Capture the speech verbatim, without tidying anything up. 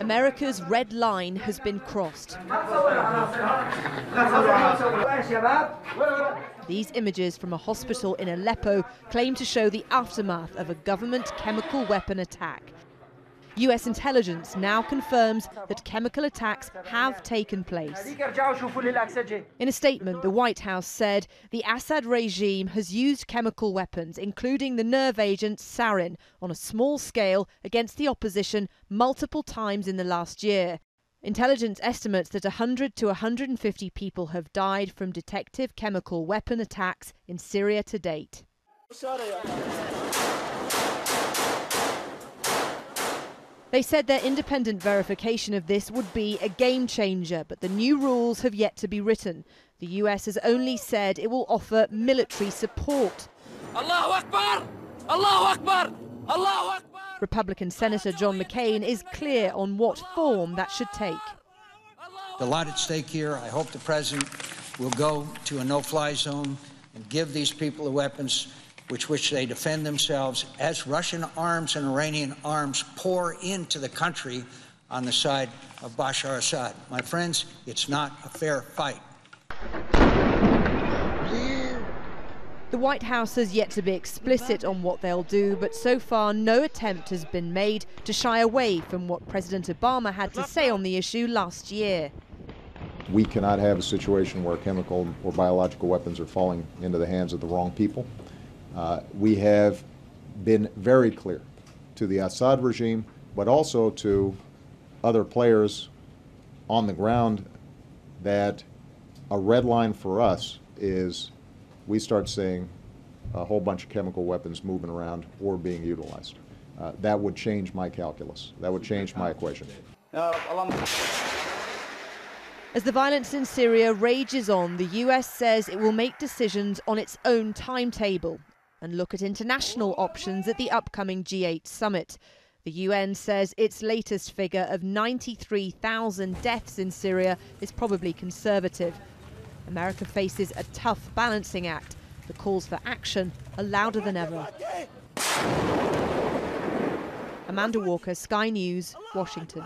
America's red line has been crossed. These images from a hospital in Aleppo claim to show the aftermath of a government chemical weapon attack. U S intelligence now confirms that chemical attacks have taken place. In a statement, the White House said the Assad regime has used chemical weapons, including the nerve agent sarin, on a small scale against the opposition multiple times in the last year. Intelligence estimates that one hundred to one hundred fifty people have died from detective chemical weapon attacks in Syria to date. They said their independent verification of this would be a game changer, but the new rules have yet to be written. The U S has only said it will offer military support. Allahu Akbar! Allahu Akbar! Allahu Akbar! Republican Senator John McCain is clear on what form that should take. A lot at stake here. I hope the president will go to a no-fly zone and give these people the weapons Which, which they defend themselves as Russian arms and Iranian arms pour into the country on the side of Bashar al Assad. My friends, it's not a fair fight. The White House has yet to be explicit on what they'll do, but so far no attempt has been made to shy away from what President Obama had to say on the issue last year. We cannot have a situation where chemical or biological weapons are falling into the hands of the wrong people. Uh, we have been very clear to the Assad regime, but also to other players on the ground, that a red line for us is we start seeing a whole bunch of chemical weapons moving around or being utilized. Uh, that would change my calculus. That would change my equation. As the violence in Syria rages on, the U S says it will make decisions on its own timetable and look at international options at the upcoming G eight summit. The U N says its latest figure of ninety-three thousand deaths in Syria is probably conservative. America faces a tough balancing act. The calls for action are louder than ever. Amanda Walker, Sky News, Washington.